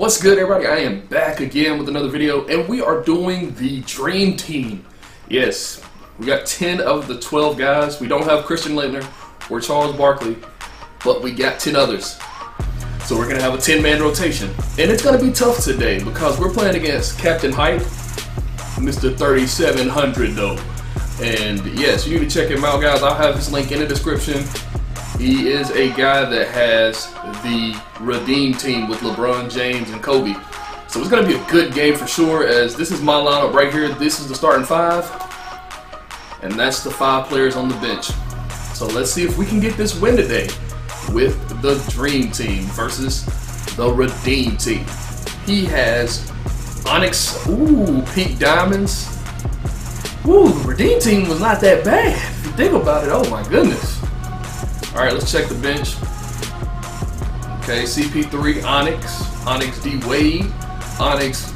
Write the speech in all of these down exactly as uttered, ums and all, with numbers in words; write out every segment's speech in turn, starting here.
What's good, everybody? I am back again with another video, and we are doing the Dream Team. Yes, we got ten of the twelve guys. We don't have Christian Laettner or Charles Barkley, but we got ten others. So we're gonna have a ten-man rotation, and it's gonna be tough today because we're playing against Captain Hype, Mister thirty-seven hundred though. And yes, you need to check him out, guys. I'll have his link in the description. He is a guy that has the Redeem Team with LeBron James and Kobe. So it's going to be a good game for sure, as this is my lineup right here. This is the starting five, and that's the five players on the bench. So let's see if we can get this win today with the Dream Team versus the Redeem Team. He has Onyx, ooh, Pink Diamonds. Ooh, the Redeem Team was not that bad. If you think about it, oh my goodness. Alright, let's check the bench. Okay, C P three, Onyx, Onyx D-Wade, Onyx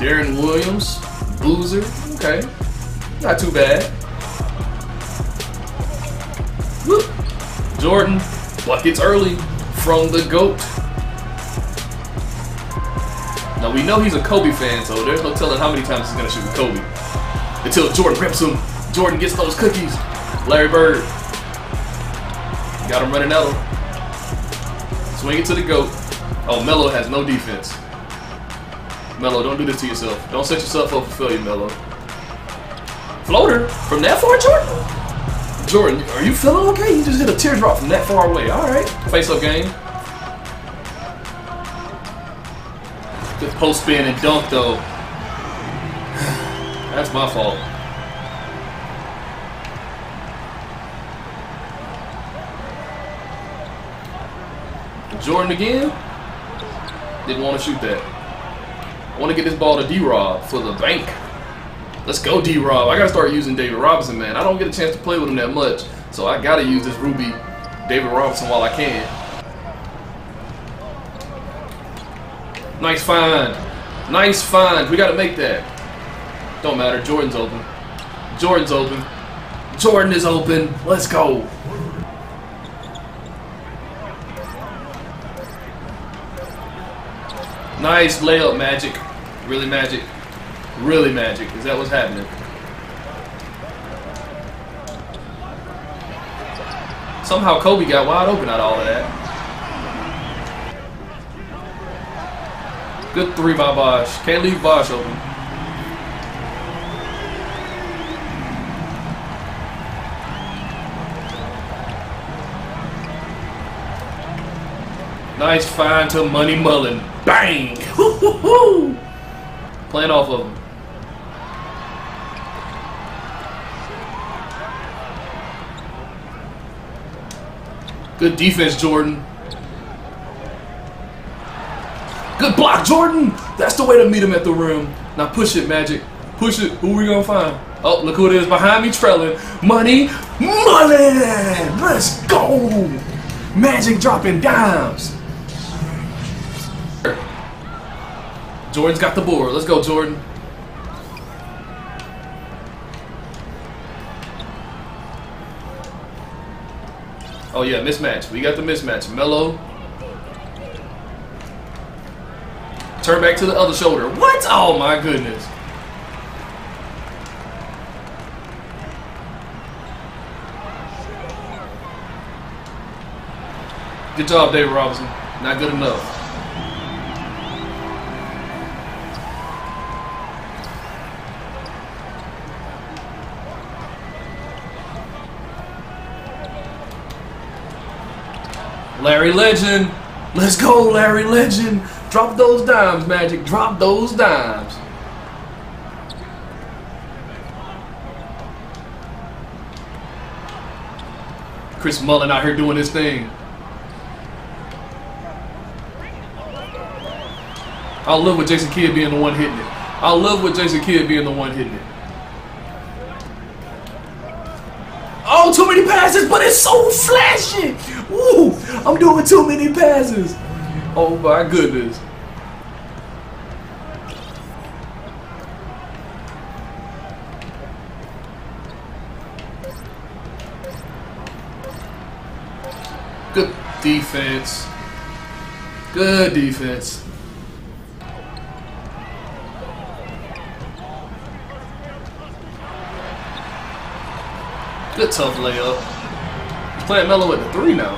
Darren Williams, Boozer. Okay, not too bad. Whoop. Jordan, buckets early from the GOAT. Now we know he's a Kobe fan, so there's no telling how many times he's going to shoot with Kobe. Until Jordan rips him. Jordan gets those cookies. Larry Bird. Got him running out. Swing it to the GOAT. Oh, Melo has no defense. Melo, don't do this to yourself. Don't set yourself up for failure, Melo. Floater from that far, Jordan? Jordan, are you feeling okay? You just hit a teardrop from that far away. All right. Face-up game. Just post spin and dunk, though. That's my fault. Jordan again, didn't want to shoot that. I want to get this ball to D-Rob for the bank. Let's go, D-Rob. I got to start using David Robinson, man. I don't get a chance to play with him that much, so I got to use this Ruby David Robinson while I can. Nice find. Nice find. We got to make that. Don't matter. Jordan's open. Jordan's open. Jordan is open. Let's go. Nice layup, Magic. Really Magic. Really Magic. Is that what's happening? Somehow Kobe got wide open out of all of that. Good three by Bosh. Can't leave Bosh open. Nice find to Money Mullen. Bang! Hoo hoo hoo! Playing off of him. Good defense, Jordan. Good block, Jordan! That's the way to meet him at the rim. Now push it, Magic. Push it. Who are we gonna find? Oh, look who it is behind me trailing. Money Mullen! Let's go! Magic dropping dimes. Jordan's got the board. Let's go, Jordan. Oh, yeah, mismatch. We got the mismatch. Melo. Turn back to the other shoulder. What? Oh, my goodness. Good job, David Robinson. Not good enough. Larry Legend. Let's go, Larry Legend. Drop those dimes, Magic. Drop those dimes. Chris Mullin out here doing his thing. I love with Jason Kidd being the one hitting it. I love with Jason Kidd being the one hitting it. Oh, too many passes, but it's so flashy. Ooh, I'm doing too many passes. Oh my goodness. Good defense. Good defense. Good tough layup. He's playing Melo at the three now.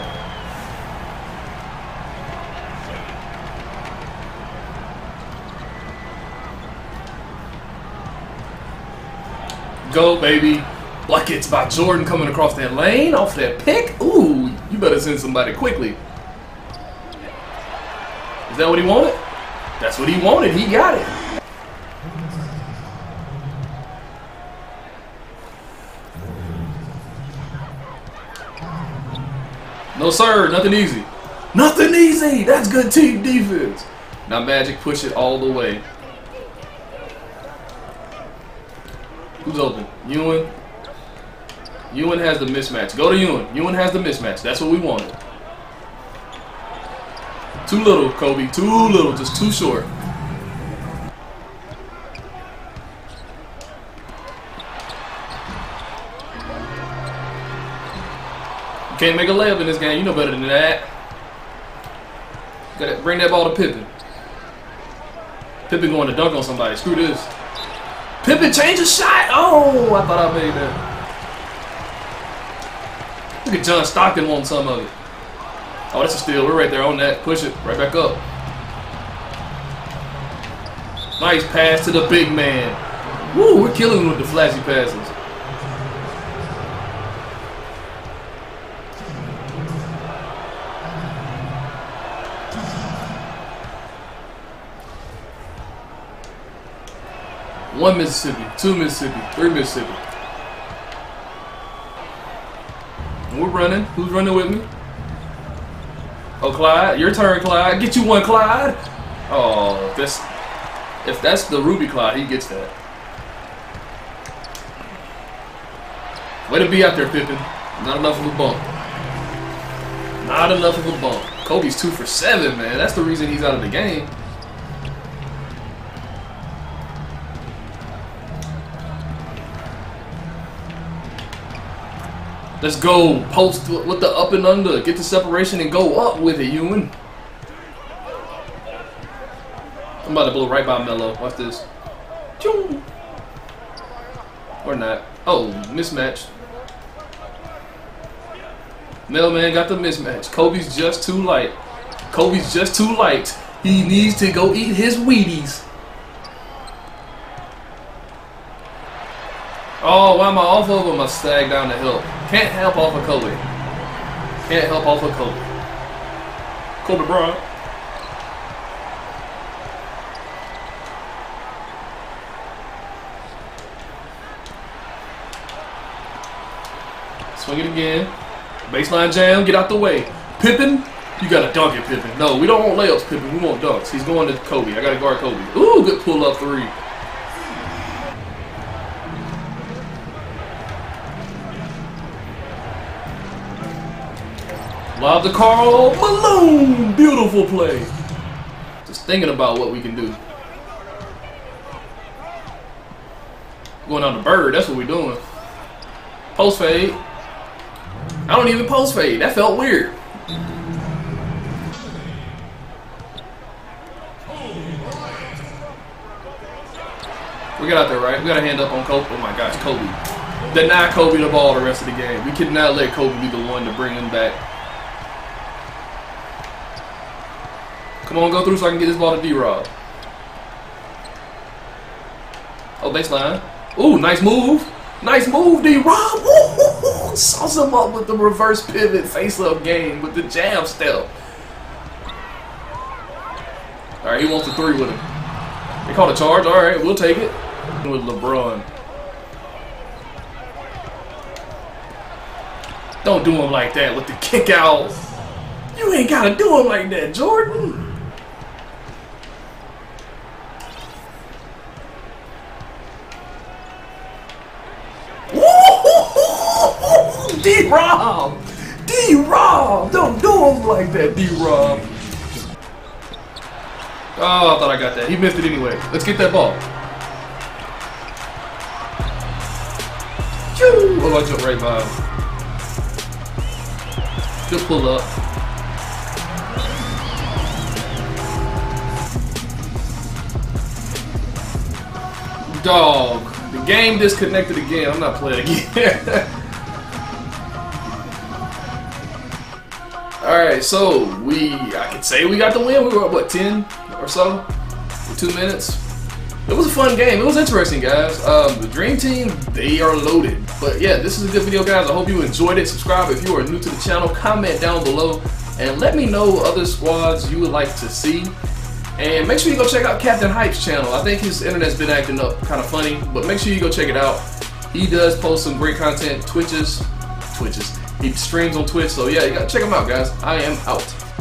Go, baby. Buckets by Jordan coming across that lane off that pick. Ooh, you better send somebody quickly. Is that what he wanted? That's what he wanted. He got it. No, sir. Nothing easy. Nothing easy. That's good team defense. Now Magic push it all the way. Who's open? Ewan. Ewan has the mismatch. Go to Ewan. Ewan has the mismatch. That's what we wanted. Too little, Kobe. Too little. Just too short. You can't make a layup in this game. You know better than that. Gotta bring that ball to Pippin. Pippin going to dunk on somebody. Screw this. Pippin, change a shot. Oh, I thought I made that. Look at John Stockton wanting some of it. Oh, that's a steal. We're right there on that. Push it right back up. Nice pass to the big man. Woo, we're killing him with the flashy passes. One Mississippi, two Mississippi, three Mississippi. And we're running. Who's running with me? Oh, Clyde. Your turn, Clyde. Get you one, Clyde. Oh, if that's, if that's the Ruby Clyde, he gets that. Way to be out there, Pippin. Not enough of a bump. Not enough of a bump. Kobe's two for seven, man. That's the reason he's out of the game. Let's go. Post with the up and under. Get the separation and go up with it, Ewan. I'm about to blow right by Melo. Watch this. Or not. Oh, mismatch. Melo man got the mismatch. Kobe's just too light. Kobe's just too light. He needs to go eat his Wheaties. Oh, why am I off of him? I stag down the hill. Can't help off of Kobe. Can't help off of Kobe. Kobe Bryant. Swing it again. Baseline jam. Get out the way. Pippin. You gotta dunk it, Pippin. No, we don't want layups, Pippin. We want dunks. He's going to Kobe. I gotta guard Kobe. Ooh, good pull up three. Lob to Carl Malone. Beautiful play. Just thinking about what we can do. Going on the Bird. That's what we're doing. Post fade. I don't even post fade. That felt weird. We got out there, right? We got a hand up on Kobe. Oh my gosh, Kobe. Deny Kobe the ball the rest of the game. We cannot let Kobe be the one to bring him back. Come on, go through so I can get this ball to D-Rob. Oh, baseline. Ooh, nice move. Nice move, D-Rob. Ooh, sauce him up with the reverse pivot face-up game with the jab step. All right, he wants the three with him. They called a charge. All right, we'll take it. With LeBron. Don't do him like that with the kick out. You ain't got to do him like that, Jordan. D-Rob! D-Rob! Don't do him like that, D-Rob! Oh, I thought I got that. He missed it anyway. Let's get that ball. Oh, I jumped right by him. Good pull up. Dog. The game disconnected again. I'm not playing again. Alright, so we, I can say we got the win. We were up, what, ten or so? For two minutes. It was a fun game. It was interesting, guys. Um, the Dream Team, they are loaded. But yeah, this is a good video, guys. I hope you enjoyed it. Subscribe if you are new to the channel. Comment down below and let me know other squads you would like to see. And make sure you go check out Captain Hype's channel. I think his internet's been acting up kind of funny, but make sure you go check it out. He does post some great content. Twitches. Twitches. He streams on Twitch, so yeah, you gotta check him out, guys. I am out.